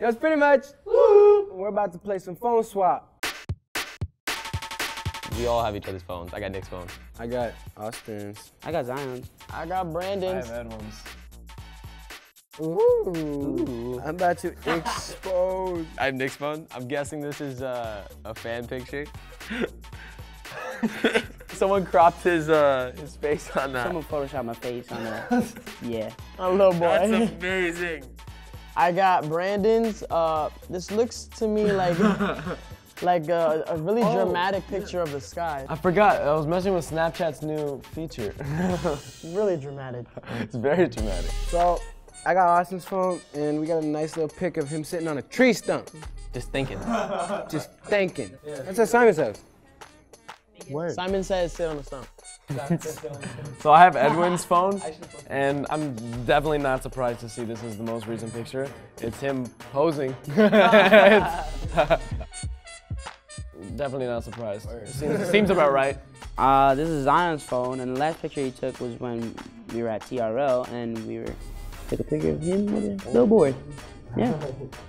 That was pretty much. Woo! We're about to play some phone swap. We all have each other's phones. I got Nick's phone. I got Austin's. I got Zion's. I got Brandon's. I have Edwin's. Ooh. I'm about to expose. I have Nick's phone. I'm guessing this is a fan picture. Someone cropped his face on that. Someone photoshopped my face on that. Yeah. Oh, little boy. That's amazing. I got Brandon's. This looks to me like a really dramatic picture of the sky. I forgot. I was messing with Snapchat's new feature. Really dramatic. It's very dramatic. So I got Austin's phone, and we got a nice little pic of him sitting on a tree stump. Just thinking. Just thinking. Yeah. That's what Simon says. Word. Simon says sit on the stump. So I have Edwin's phone, and I'm definitely not surprised to see this is the most recent picture. It's him posing. Definitely not surprised. Seems about right. This is Zion's phone, and the last picture he took was when we were at TRL, and we took a picture of him with a billboard. Yeah.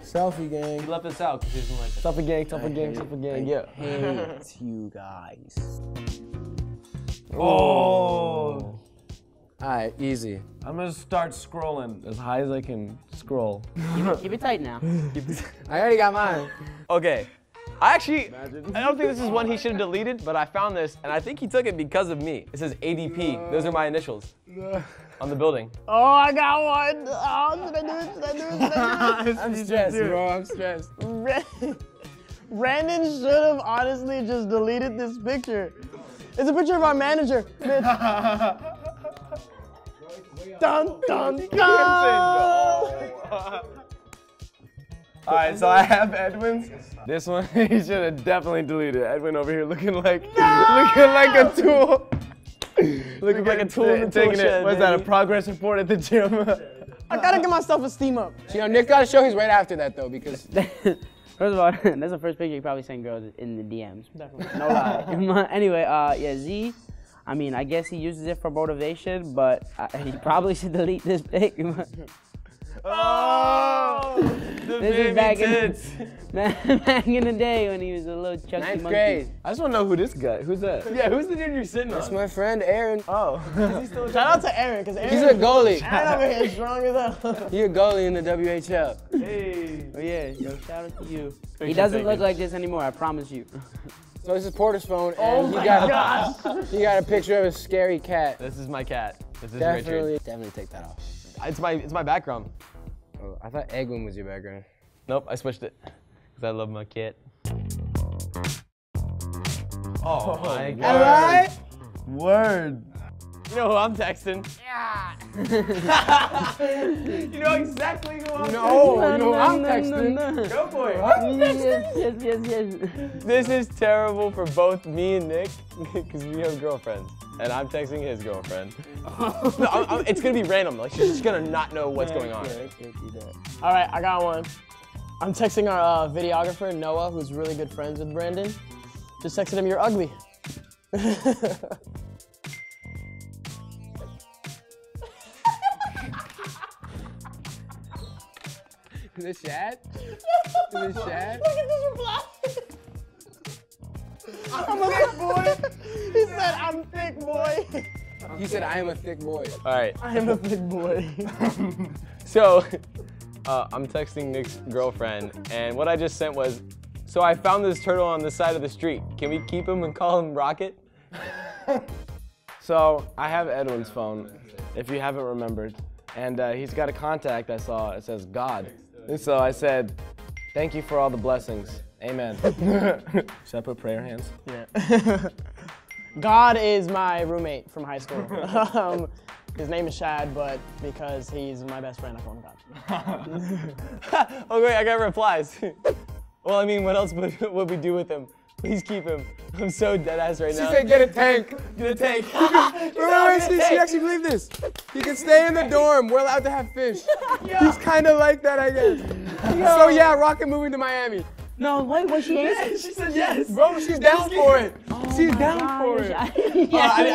Selfie gang. He left us out because he doesn't like it. Selfie gang, selfie gang, selfie gang. Yeah. I hate you guys. Oh. All right, easy. I'm gonna start scrolling as high as I can scroll. Keep it tight now. I already got mine. Okay. I don't think this is one he should have deleted, but I found this, and I think he took it because of me. It says ADP. No. Those are my initials. No. On the building. Oh, I got one. Oh, did I do it? Did I do it? Did I do it? I'm stressed, bro. I'm stressed. Brandon should have honestly just deleted this picture. It's a picture of our manager. Dun, dun, dun. All right, so I have Edwin's. This one he should have definitely deleted. Edwin over here looking like a tool. Looking like a tool in the tool shed. What is that, a progress report at the gym? I gotta get my self-esteem up. You know, Nick gotta show he's right after that, though, because... First of all, that's the first picture you probably sent girls in the DMs. Definitely. No lie. Anyway, yeah, Z, I mean, I guess he uses it for motivation, but he probably should delete this pic. Oh! The baby tits. Back in the day when he was a little chunky monkey. Ninth grade. I just want to know who this guy, who's that? Yeah, who's the dude you're sitting on? That's my friend, Aaron. Oh. Shout out to Aaron, because Aaron. He's a goalie. Aaron over here is strong as hell. You're a goalie in the WHL. Hey. Oh yeah, yo, shout out to you. He doesn't look like this anymore, I promise you. So this is Porter's phone, and he got a picture of a scary cat. This is my cat. This is definitely, Richard. Definitely take that off. It's my background. Oh, I thought Edwin was your background. Nope, I switched it. Because I love my cat. Oh my God. Alright? Word. You know who I'm texting? Yeah. You know exactly who I'm texting. No, you know who I'm texting. No. Go for it. I'm texting. Yes. This is terrible for both me and Nick, because we have girlfriends. And I'm texting his girlfriend. No, it's gonna be random. Like she's just gonna not know what's going on. All right, I got one. I'm texting our videographer Noah, who's really good friends with Brandon. Just texted him, "You're ugly." Is this Shad? No. Is this Shad? Look at this reply. I'm a thick boy. He said, "I'm thick boy." He said, "I am a thick boy." All right. I am a thick boy. So, I'm texting Nick's girlfriend, and what I just sent was, "So I found this turtle on the side of the street. Can we keep him and call him Rocket?" So I have Edwin's phone, if you haven't remembered, and he's got a contact I saw. It says God, and so I said, "Thank you for all the blessings. Amen." Should I put prayer hands? Yeah. God is my roommate from high school. His name is Shad, but because he's my best friend, I call him God. Oh wait, I got replies. Well, I mean, what else would we do with him? Please keep him. I'm so dead ass right now. She said, "Get a tank. Get a tank." She actually believed this. He can stay in the dorm. We're allowed to have fish. He's kind of like that, I guess. So yeah, Rocket moving to Miami. No, wait, was she answering? She said yes. Bro, she's down for it. She's down for it. I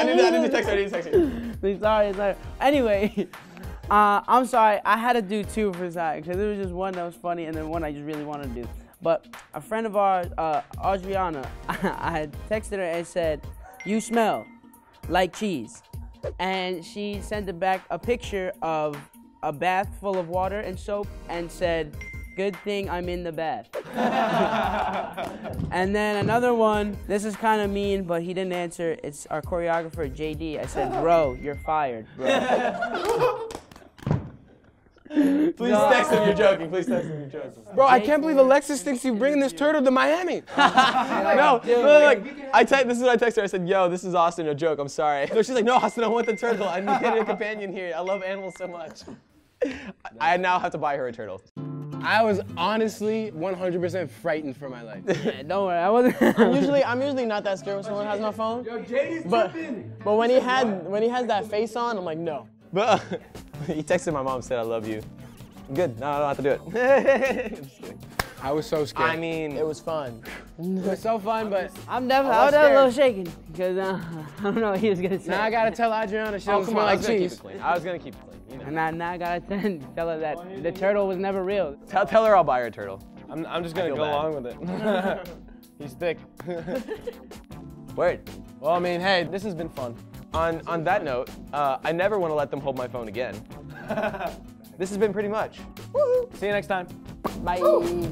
didn't text her. Sorry. Anyway, I'm sorry, I had to do two for Zach because there was just one that was funny and then one I just really wanted to do. But a friend of ours, Adriana, I had texted her and said, "You smell like cheese." And she sent it back a picture of a bath full of water and soap and said, "Good thing I'm in the bath." And then another one, this is kind of mean, but he didn't answer. It's our choreographer, JD. I said, "Bro, you're fired, bro." Please text him, you're joking. Please text him, you're joking. Bro, I can't believe Alexis thinks you're bringing this turtle to Miami. No, this is what I texted her. I said, "Yo, this is Austin, a joke, I'm sorry." So she's like, "No, Austin, I want the turtle. I need a companion here. I love animals so much." I now have to buy her a turtle. I was honestly 100% frightened for my life. Yeah, don't worry, I wasn't. I'm usually not that scared when someone has my phone. Yo, JD's tripping. But when he has that face on, I'm like, no. But he texted my mom, said, "I love you." Good. No, I don't have to do it. I'm just kidding. I was so scared. I mean, it was fun. It was so fun, but I'm definitely I was a little shaken because I don't know what he was gonna say. Now I gotta tell Adriana she doesn't smell like cheese. I was gonna keep it clean. You know. And now I gotta tell her that the turtle was never real. Tell her I'll buy her a turtle. I'm just gonna go along with it. He's thick. Word. Well, I mean, hey, this has been fun. On that note, I never want to let them hold my phone again. This has been pretty much. Woo-hoo. See you next time. Bye. Ooh.